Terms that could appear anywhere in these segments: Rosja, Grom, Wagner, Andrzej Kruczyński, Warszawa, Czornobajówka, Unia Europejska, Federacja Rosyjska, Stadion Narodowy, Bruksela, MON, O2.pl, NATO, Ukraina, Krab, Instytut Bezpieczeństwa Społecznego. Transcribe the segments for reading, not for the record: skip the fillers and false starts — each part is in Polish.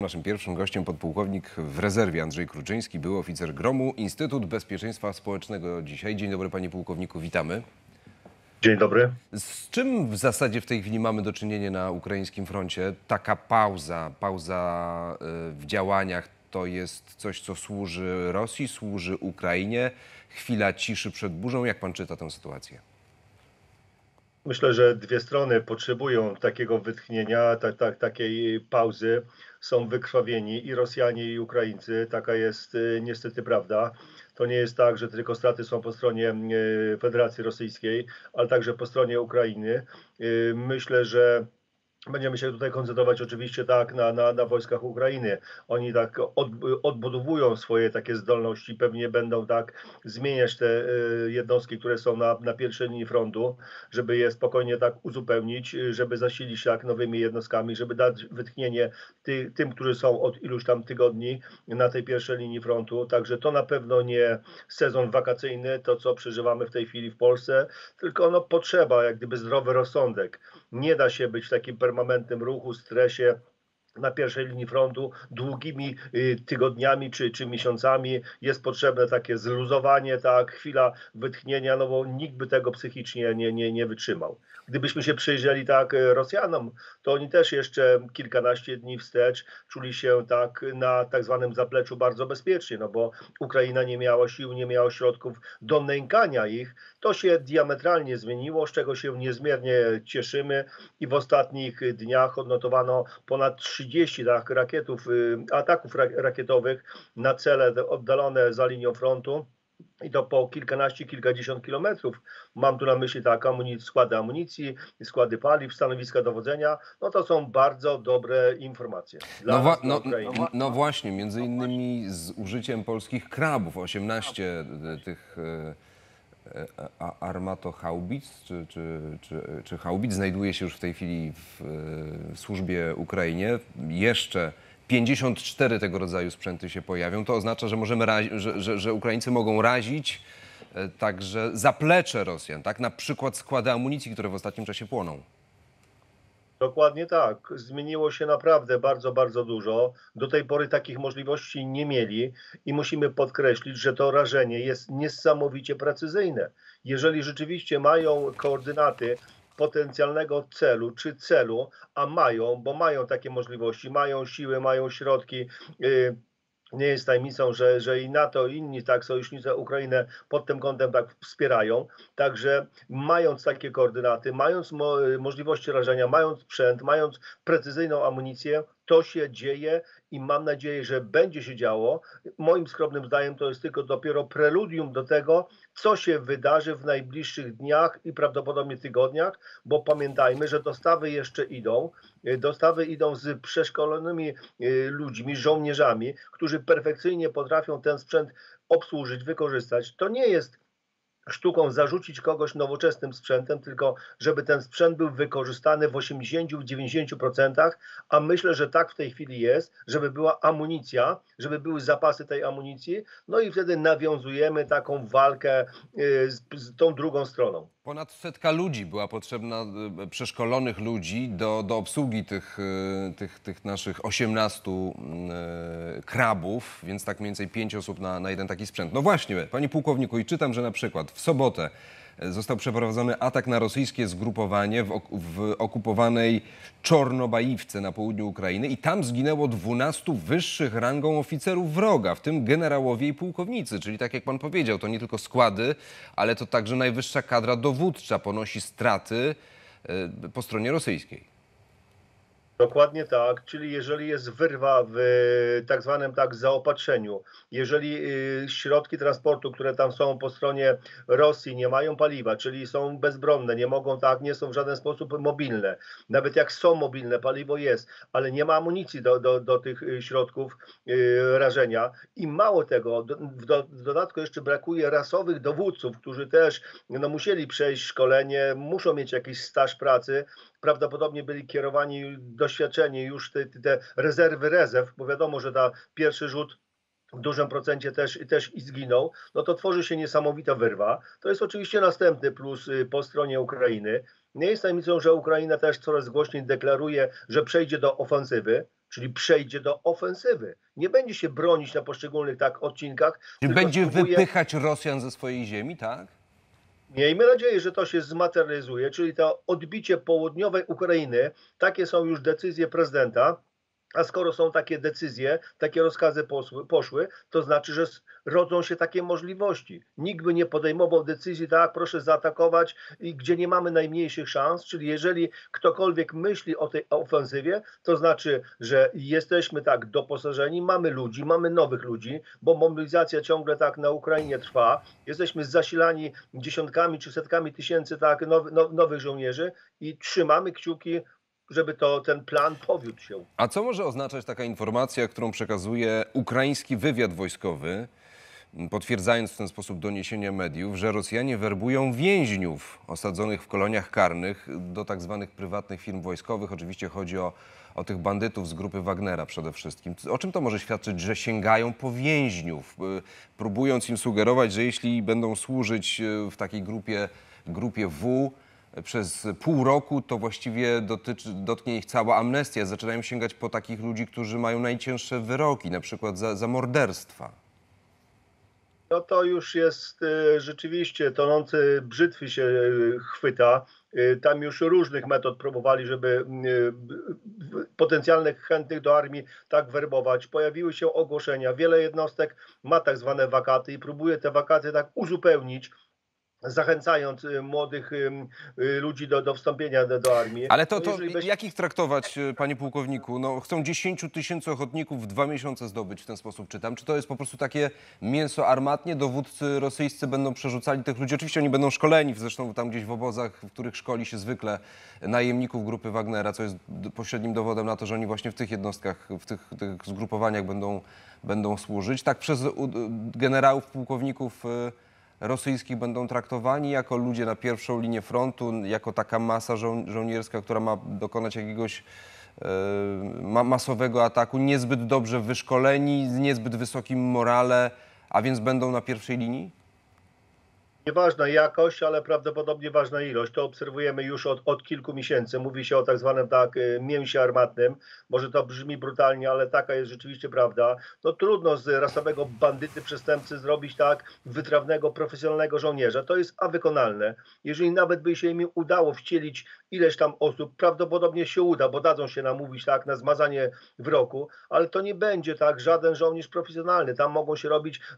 Naszym pierwszym gościem podpułkownik w rezerwie Andrzej Kruczyński, były oficer Gromu, Instytut Bezpieczeństwa Społecznego dzisiaj. Dzień dobry, panie pułkowniku, witamy. Dzień dobry. Z czym w zasadzie w tej chwili mamy do czynienia na ukraińskim froncie? Taka pauza w działaniach to jest coś, co służy Rosji, służy Ukrainie. Chwila ciszy przed burzą. Jak pan czyta tę sytuację? Myślę, że dwie strony potrzebują takiego wytchnienia, takiej pauzy. Są wykrwawieni i Rosjanie, i Ukraińcy. Taka jest niestety prawda. To nie jest tak, że tylko straty są po stronie Federacji Rosyjskiej, ale także po stronie Ukrainy. Myślę, że będziemy się tutaj koncentrować oczywiście tak na wojskach Ukrainy. Oni tak odbudowują swoje takie zdolności, pewnie będą tak zmieniać te jednostki, które są na pierwszej linii frontu, żeby je spokojnie tak uzupełnić, żeby zasilić tak nowymi jednostkami, żeby dać wytchnienie tym, którzy są od iluś tam tygodni na tej pierwszej linii frontu. Także to na pewno nie sezon wakacyjny, to co przeżywamy w tej chwili w Polsce, tylko no, potrzeba jak gdyby zdrowy rozsądek. Nie da się być takim permanentnym ruchu, stresie na pierwszej linii frontu długimi tygodniami czy miesiącami. Jest potrzebne takie zluzowanie, chwila wytchnienia, no bo nikt by tego psychicznie nie wytrzymał. Gdybyśmy się przyjrzeli Rosjanom, to oni też jeszcze kilkanaście dni wstecz czuli się na tak zwanym zapleczu bardzo bezpiecznie, no bo Ukraina nie miała sił, nie miała środków do nękania ich. To się diametralnie zmieniło, z czego się niezmiernie cieszymy i w ostatnich dniach odnotowano ponad 30 ataków rakietowych na cele oddalone za linią frontu. I to po kilkanaście, kilkadziesiąt kilometrów. Mam tu na myśli składy amunicji, składy paliw, stanowiska dowodzenia. No to są bardzo dobre informacje. No właśnie, między innymi z użyciem polskich krabów. 18 tych armatohaubic czy haubic znajduje się już w tej chwili w służbie Ukrainie. Jeszcze 54 tego rodzaju sprzęty się pojawią. To oznacza, że możemy że Ukraińcy mogą razić także zaplecze Rosjan, na przykład składy amunicji, które w ostatnim czasie płoną. Dokładnie tak. Zmieniło się naprawdę bardzo, bardzo dużo. Do tej pory takich możliwości nie mieli i musimy podkreślić, że to rażenie jest niesamowicie precyzyjne. Jeżeli rzeczywiście mają koordynaty potencjalnego celu czy celu, a mają, bo mają takie możliwości, mają siły, mają środki. Nie jest tajemnicą, że i NATO, i inni sojusznicy Ukrainę pod tym kątem wspierają. Także mając takie koordynaty, mając możliwości rażenia, mając sprzęt, mając precyzyjną amunicję, to się dzieje i mam nadzieję, że będzie się działo. Moim skromnym zdaniem to jest tylko dopiero preludium do tego, co się wydarzy w najbliższych dniach i prawdopodobnie tygodniach, bo pamiętajmy, że dostawy jeszcze idą. Dostawy idą z przeszkolonymi ludźmi, żołnierzami, którzy perfekcyjnie potrafią ten sprzęt obsłużyć, wykorzystać. To nie jest sztuką zarzucić kogoś nowoczesnym sprzętem, tylko żeby ten sprzęt był wykorzystany w 80–90%, a myślę, że tak w tej chwili jest, żeby była amunicja, żeby były zapasy tej amunicji, no i wtedy nawiązujemy taką walkę z tą drugą stroną. Ponad setka ludzi była potrzebna, przeszkolonych ludzi do obsługi tych naszych 18 krabów, więc tak mniej więcej 5 osób na jeden taki sprzęt. No właśnie, panie pułkowniku, i czytam, że na przykład w sobotę został przeprowadzony atak na rosyjskie zgrupowanie w okupowanej Czornobajówce na południu Ukrainy i tam zginęło 12 wyższych rangą oficerów wroga, w tym generałowie i pułkownicy. Czyli tak jak pan powiedział, to nie tylko składy, ale to także najwyższa kadra dowódcza ponosi straty po stronie rosyjskiej. Dokładnie tak, czyli jeżeli jest wyrwa w tak zwanym zaopatrzeniu, jeżeli środki transportu, które tam są po stronie Rosji, nie mają paliwa, czyli są bezbronne, nie mogą nie są w żaden sposób mobilne. Nawet jak są mobilne, paliwo jest, ale nie ma amunicji do tych środków rażenia. I mało tego, w dodatku jeszcze brakuje rasowych dowódców, którzy też musieli przejść szkolenie, muszą mieć jakiś staż pracy. Prawdopodobnie byli kierowani, doświadczeni już te rezerwy rezerw, bo wiadomo, że pierwszy rzut w dużym procencie też i zginął, no to tworzy się niesamowita wyrwa. To jest oczywiście następny plus po stronie Ukrainy. Nie jest tajemnicą, że Ukraina też coraz głośniej deklaruje, że przejdzie do ofensywy. Czyli przejdzie do ofensywy. Nie będzie się bronić na poszczególnych odcinkach. Czyli będzie wypychać Rosjan ze swojej ziemi, tak? Miejmy nadzieję, że to się zmaterializuje, czyli to odbicie południowej Ukrainy. Takie są już decyzje prezydenta. A skoro są takie decyzje, takie rozkazy poszły, to znaczy, że rodzą się takie możliwości. Nikt by nie podejmował decyzji, tak, proszę zaatakować, i gdzie nie mamy najmniejszych szans. Czyli jeżeli ktokolwiek myśli o tej ofensywie, to znaczy, że jesteśmy tak doposażeni, mamy ludzi, mamy nowych ludzi, bo mobilizacja ciągle tak na Ukrainie trwa. Jesteśmy zasilani dziesiątkami czy setkami tysięcy nowych żołnierzy i trzymamy kciuki, żeby ten plan powiódł się. A co może oznaczać taka informacja, którą przekazuje ukraiński wywiad wojskowy, potwierdzając w ten sposób doniesienia mediów, że Rosjanie werbują więźniów osadzonych w koloniach karnych do tak zwanych prywatnych firm wojskowych. Oczywiście chodzi o tych bandytów z grupy Wagnera przede wszystkim. O czym to może świadczyć, że sięgają po więźniów, próbując im sugerować, że jeśli będą służyć w takiej grupie W, przez pół roku, to właściwie dotknie ich cała amnestia. Zaczynają sięgać po takich ludzi, którzy mają najcięższe wyroki, na przykład za morderstwa. No to już jest rzeczywiście tonący brzytwy się chwyta. Tam już różnych metod próbowali, żeby potencjalnych chętnych do armii tak werbować. Pojawiły się ogłoszenia. Wiele jednostek ma tak zwane wakaty i próbuje te wakaty tak uzupełnić, zachęcając młodych ludzi do wstąpienia do armii. Ale jak ich traktować, panie pułkowniku? No, chcą 10 tysięcy ochotników w 2 miesiące zdobyć, w ten sposób czytam. Czy to jest po prostu takie mięso armatnie? Dowódcy rosyjscy będą przerzucali tych ludzi. Oczywiście oni będą szkoleni, zresztą tam gdzieś w obozach, w których szkoli się zwykle najemników grupy Wagnera, co jest pośrednim dowodem na to, że oni właśnie w tych jednostkach, w tych zgrupowaniach będą służyć. Tak przez generałów, pułkowników rosyjskich będą traktowani jako ludzie na pierwszą linię frontu, jako taka masa żołnierska, która ma dokonać jakiegoś masowego ataku, niezbyt dobrze wyszkoleni, z niezbyt wysokim morale, a więc będą na pierwszej linii? Nieważna jakość, ale prawdopodobnie ważna ilość. To obserwujemy już od kilku miesięcy. Mówi się o tak zwanym mięsie armatnym. Może to brzmi brutalnie, ale taka jest rzeczywiście prawda. No trudno z rasowego bandyty, przestępcy zrobić wytrawnego, profesjonalnego żołnierza. To jest wykonalne. Jeżeli nawet by się im udało wcielić ileś tam osób, prawdopodobnie się uda, bo dadzą się namówić na zmazanie wroku, ale to nie będzie żaden żołnierz profesjonalny. Tam mogą się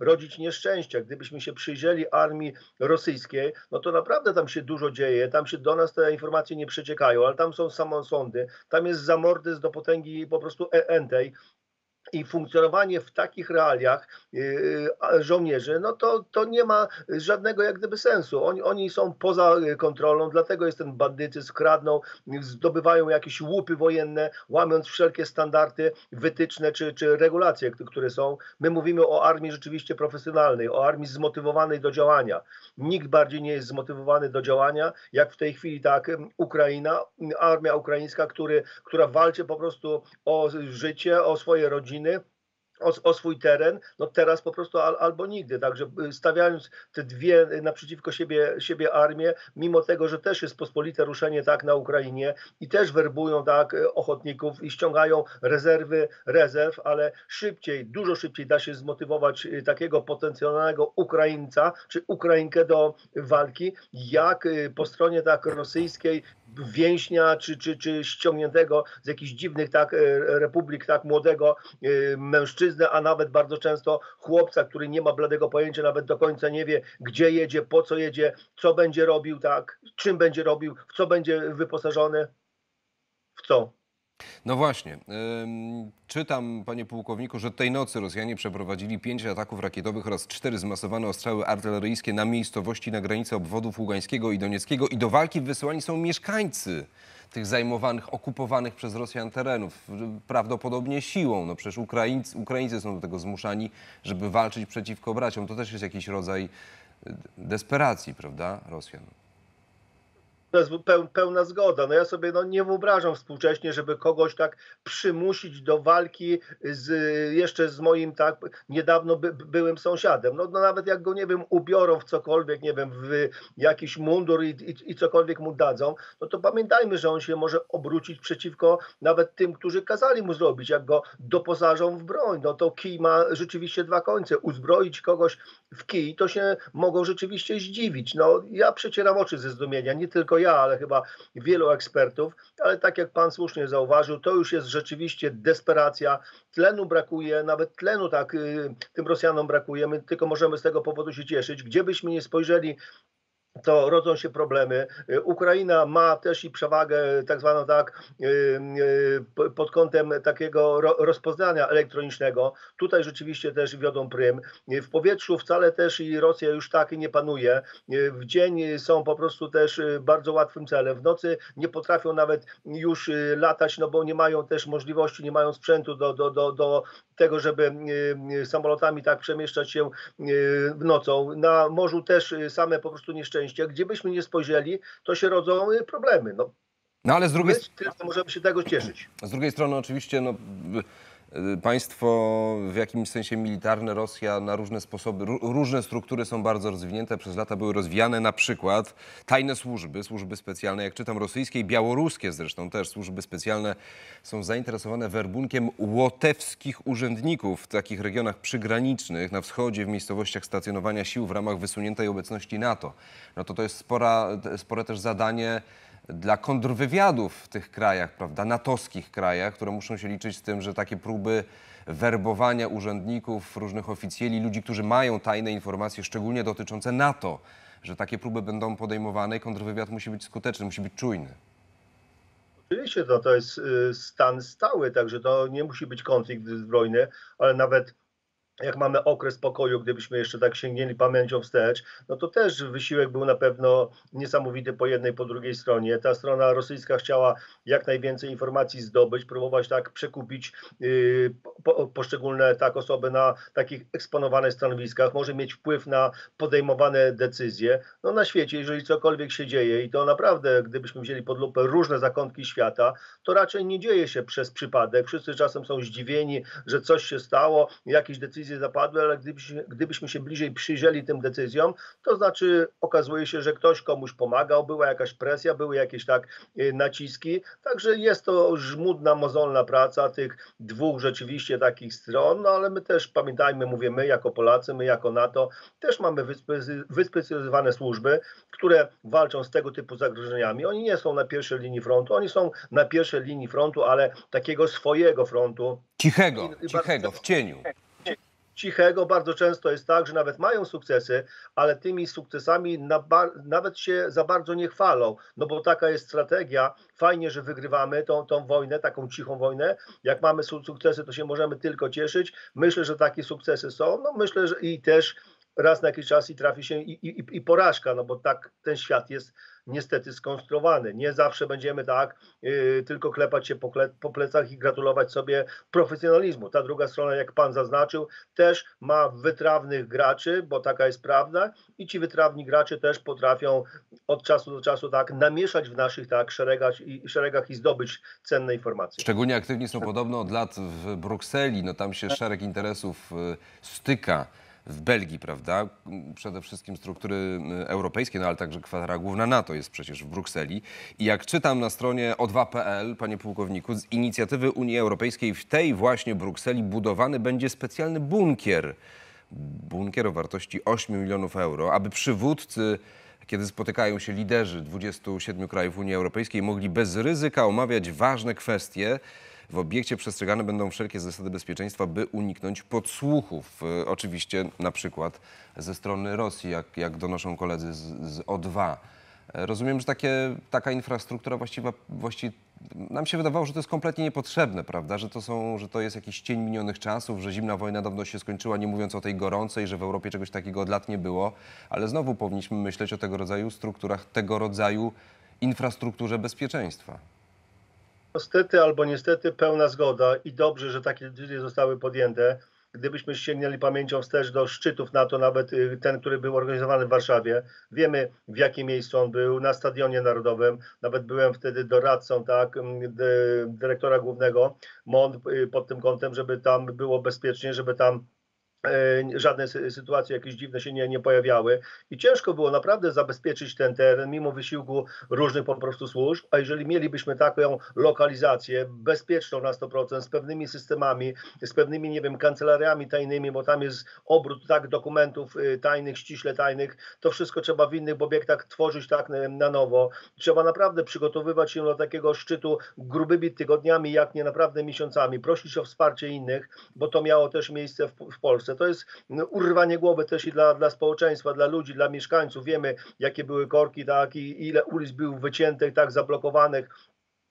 rodzić nieszczęścia. Gdybyśmy się przyjrzeli armii rosyjskiej, no to naprawdę tam się dużo dzieje, tam się do nas te informacje nie przeciekają, ale tam są samosądy, tam jest zamordyzm do potęgi po prostu entej. I funkcjonowanie w takich realiach żołnierzy, no to nie ma żadnego sensu. Oni są poza kontrolą, dlatego jest ten bandytyzm, kradną, zdobywają jakieś łupy wojenne, łamiąc wszelkie standardy, wytyczne czy regulacje, które są. My mówimy o armii rzeczywiście profesjonalnej, o armii zmotywowanej do działania. Nikt bardziej nie jest zmotywowany do działania, jak w tej chwili Ukraina, armia ukraińska, która walczy po prostu o życie, o swoje rodziny, o swój teren, no teraz po prostu albo nigdy. Także stawiając te dwie naprzeciwko siebie armię, mimo tego, że też jest pospolite ruszenie na Ukrainie i też werbują ochotników i ściągają rezerw, ale szybciej, dużo szybciej da się zmotywować takiego potencjalnego Ukraińca czy Ukrainkę do walki, jak po stronie rosyjskiej więźnia czy ściągniętego z jakichś dziwnych republik młodego mężczyznę, a nawet bardzo często chłopca, który nie ma bladego pojęcia, nawet do końca nie wie, gdzie jedzie, po co jedzie, co będzie robił, czym będzie robił, w co będzie wyposażony, w co. No właśnie. Czytam, panie pułkowniku, że tej nocy Rosjanie przeprowadzili 5 ataków rakietowych oraz 4 zmasowane ostrzały artyleryjskie na miejscowości na granicy obwodów Ługańskiego i Donieckiego i do walki wysyłani są mieszkańcy tych zajmowanych, okupowanych przez Rosjan terenów, prawdopodobnie siłą. No przecież Ukraińcy są do tego zmuszani, żeby walczyć przeciwko braciom. To też jest jakiś rodzaj desperacji, prawda, Rosjan? to jest pełna zgoda. No ja sobie nie wyobrażam współcześnie, żeby kogoś tak przymusić do walki jeszcze z moim niedawno byłym sąsiadem. No nawet jak go, ubiorą w cokolwiek, w jakiś mundur i cokolwiek mu dadzą, no to pamiętajmy, że on się może obrócić przeciwko nawet tym, którzy kazali mu zrobić. Jak go doposażą w broń, no to kij ma rzeczywiście dwa końce. Uzbroić kogoś w kij, to się mogą rzeczywiście zdziwić. No ja przecieram oczy ze zdumienia, nie tylko ja, ale chyba wielu ekspertów, ale tak jak pan słusznie zauważył, to już jest rzeczywiście desperacja. Tlenu brakuje, nawet tlenu tym Rosjanom brakuje, my tylko możemy z tego powodu się cieszyć. Gdzie byśmy nie spojrzeli, to rodzą się problemy. Ukraina ma też i przewagę tak zwaną pod kątem takiego rozpoznania elektronicznego. Tutaj rzeczywiście też wiodą prym. W powietrzu wcale też i Rosja już nie panuje. W dzień są po prostu też bardzo łatwym celem. W nocy nie potrafią nawet już latać, no bo nie mają też możliwości, nie mają sprzętu do tego, żeby samolotami przemieszczać się nocą. Na morzu też same po prostu nieszczęście. Gdzie byśmy nie spojrzeli, to się rodzą problemy. No ale z drugiej strony możemy się tego cieszyć. Z drugiej strony oczywiście państwo w jakimś sensie militarne, Rosja na różne sposoby, różne struktury są bardzo rozwinięte, przez lata były rozwijane, na przykład tajne służby, służby specjalne, jak czytam, rosyjskie i białoruskie zresztą też służby specjalne są zainteresowane werbunkiem łotewskich urzędników w takich regionach przygranicznych, na wschodzie, w miejscowościach stacjonowania sił w ramach wysuniętej obecności NATO. No to jest spore też zadanie dla kontrwywiadów w tych krajach, prawda, natowskich krajach, które muszą się liczyć z tym, że takie próby werbowania urzędników, różnych oficjeli, ludzi, którzy mają tajne informacje, szczególnie dotyczące NATO, że takie próby będą podejmowane i kontrwywiad musi być skuteczny, musi być czujny. Oczywiście to jest stan stały, także to nie musi być konflikt zbrojny, ale nawet jak mamy okres pokoju, gdybyśmy jeszcze sięgnęli pamięcią wstecz, no to też wysiłek był na pewno niesamowity po jednej, po drugiej stronie. Ta strona rosyjska chciała jak najwięcej informacji zdobyć, próbować przekupić poszczególne osoby na takich eksponowanych stanowiskach, może mieć wpływ na podejmowane decyzje. No na świecie, jeżeli cokolwiek się dzieje i to naprawdę, gdybyśmy wzięli pod lupę różne zakątki świata, to raczej nie dzieje się przez przypadek. Wszyscy czasem są zdziwieni, że coś się stało, jakieś decyzje zapadły, ale gdybyśmy się bliżej przyjrzeli tym decyzjom, to znaczy okazuje się, że ktoś komuś pomagał, była jakaś presja, były jakieś naciski, także jest to żmudna, mozolna praca tych dwóch rzeczywiście takich stron, no ale my też pamiętajmy, mówię my jako Polacy, my jako NATO, też mamy wyspecjalizowane służby, które walczą z tego typu zagrożeniami. Oni nie są na pierwszej linii frontu, oni są na pierwszej linii frontu, ale takiego swojego frontu. Cichego, cichego, w cieniu. Cichego, bardzo często jest tak, że nawet mają sukcesy, ale tymi sukcesami nawet się za bardzo nie chwalą, no bo taka jest strategia. Fajnie, że wygrywamy tą wojnę, taką cichą wojnę. Jak mamy sukcesy, to się możemy tylko cieszyć. Myślę, że takie sukcesy są, no myślę, że i też raz na jakiś czas i trafi się i porażka, no bo tak ten świat jest niestety skonstruowany. Nie zawsze będziemy tylko klepać się po plecach i gratulować sobie profesjonalizmu. Ta druga strona, jak pan zaznaczył, też ma wytrawnych graczy, bo taka jest prawda i ci wytrawni gracze też potrafią od czasu do czasu namieszać w naszych szeregach i zdobyć cenne informacje. Szczególnie aktywni są podobno od lat w Brukseli, no tam się szereg interesów styka. W Belgii, prawda? Przede wszystkim struktury europejskie, no ale także kwatera główna NATO jest przecież w Brukseli. I jak czytam na stronie O2.pl, panie pułkowniku, z inicjatywy Unii Europejskiej w tej właśnie Brukseli budowany będzie specjalny bunkier. Bunkier o wartości 8 milionów euro, aby przywódcy, kiedy spotykają się liderzy 27 krajów Unii Europejskiej, mogli bez ryzyka omawiać ważne kwestie. W obiekcie przestrzegane będą wszelkie zasady bezpieczeństwa, by uniknąć podsłuchów. Oczywiście na przykład ze strony Rosji, jak donoszą koledzy z O2. Rozumiem, że taka infrastruktura właściwie nam się wydawało, że to jest kompletnie niepotrzebne, prawda? Że to jest jakiś cień minionych czasów, że zimna wojna dawno się skończyła, nie mówiąc o tej gorącej, że w Europie czegoś takiego od lat nie było. Ale znowu powinniśmy myśleć o tego rodzaju strukturach, tego rodzaju infrastrukturze bezpieczeństwa. Niestety albo niestety pełna zgoda i dobrze, że takie decyzje zostały podjęte. Gdybyśmy sięgnęli pamięcią wstecz do szczytów NATO, nawet ten, który był organizowany w Warszawie, wiemy, w jakim miejscu on był, na Stadionie Narodowym. Nawet byłem wtedy doradcą, tak, dyrektora głównego MON pod tym kątem, żeby tam było bezpiecznie, żeby tam żadne sytuacje jakieś dziwne się nie pojawiały i ciężko było naprawdę zabezpieczyć ten teren mimo wysiłku różnych po prostu służb, a jeżeli mielibyśmy taką lokalizację bezpieczną na 100%, z pewnymi systemami, z pewnymi, nie wiem, kancelariami tajnymi, bo tam jest obrót tak dokumentów tajnych, ściśle tajnych, to wszystko trzeba w innych obiektach tworzyć tak na nowo. Trzeba naprawdę przygotowywać się do takiego szczytu grubymi tygodniami, jak nie naprawdę miesiącami, prosić o wsparcie innych, bo to miało też miejsce w Polsce. To jest urwanie głowy też i dla społeczeństwa, dla ludzi, dla mieszkańców. Wiemy, jakie były korki, tak, i ile ulic było wyciętych, tak, zablokowanych.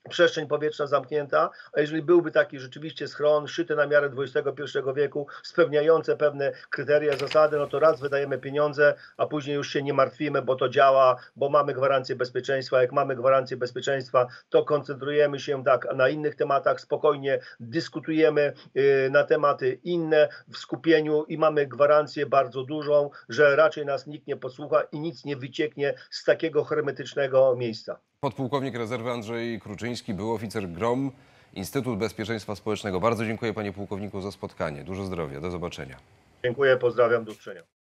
Przestrzeń powietrzna zamknięta, a jeżeli byłby taki rzeczywiście schron, szyty na miarę XXI wieku, spełniające pewne kryteria, zasady, no to raz wydajemy pieniądze, a później już się nie martwimy, bo to działa, bo mamy gwarancję bezpieczeństwa. Jak mamy gwarancję bezpieczeństwa, to koncentrujemy się tak na innych tematach, spokojnie dyskutujemy na tematy inne w skupieniu i mamy gwarancję bardzo dużą, że raczej nas nikt nie podsłucha i nic nie wycieknie z takiego hermetycznego miejsca. Podpułkownik rezerwy Andrzej Kruczyński, był oficer Grom, Instytut Bezpieczeństwa Społecznego. Bardzo dziękuję, panie pułkowniku, za spotkanie. Dużo zdrowia. Do zobaczenia. Dziękuję, pozdrawiam, do usłyszenia.